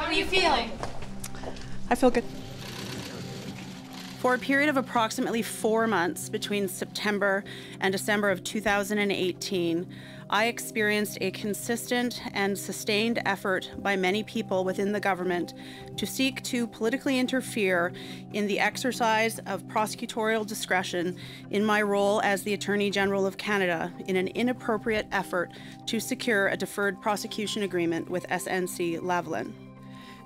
How are you feeling? I feel good. For a period of approximately 4 months between September and December of 2018, I experienced a consistent and sustained effort by many people within the government to seek to politically interfere in the exercise of prosecutorial discretion in my role as the Attorney General of Canada in an inappropriate effort to secure a deferred prosecution agreement with SNC-Lavalin.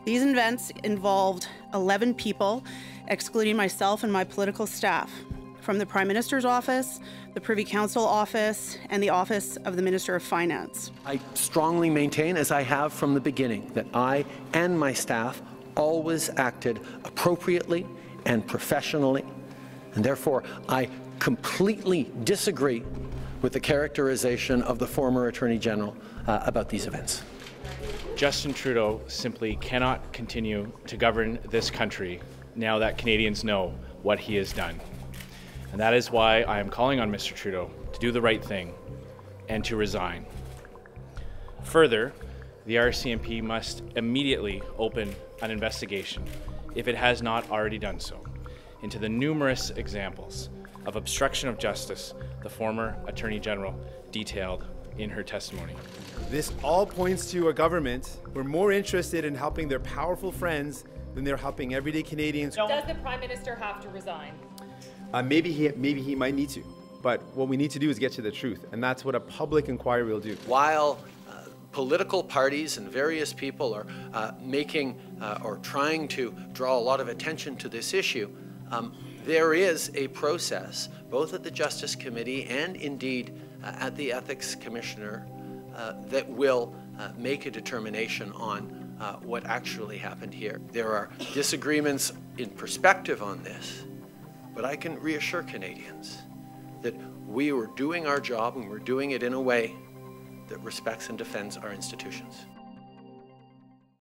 These events involved 11 people, excluding myself and my political staff, from the Prime Minister's office, the Privy Council office, and the office of the Minister of Finance. I strongly maintain, as I have from the beginning, that I and my staff always acted appropriately and professionally, and therefore I completely disagree with the characterization of the former Attorney General about these events. Justin Trudeau simply cannot continue to govern this country now that Canadians know what he has done. And that is why I am calling on Mr. Trudeau to do the right thing and to resign. Further, the RCMP must immediately open an investigation, if it has not already done so, into the numerous examples of obstruction of justice the former Attorney General detailed in her testimony. This all points to a government who are more interested in helping their powerful friends than they're helping everyday Canadians. Does the Prime Minister have to resign? Maybe he might need to, but what we need to do is get to the truth, and that's what a public inquiry will do. While political parties and various people are making or trying to draw a lot of attention to this issue, there is a process, both at the Justice Committee and indeed at the Ethics Commissioner, that will make a determination on what actually happened here. There are disagreements in perspective on this, but I can reassure Canadians that we were doing our job and we're doing it in a way that respects and defends our institutions.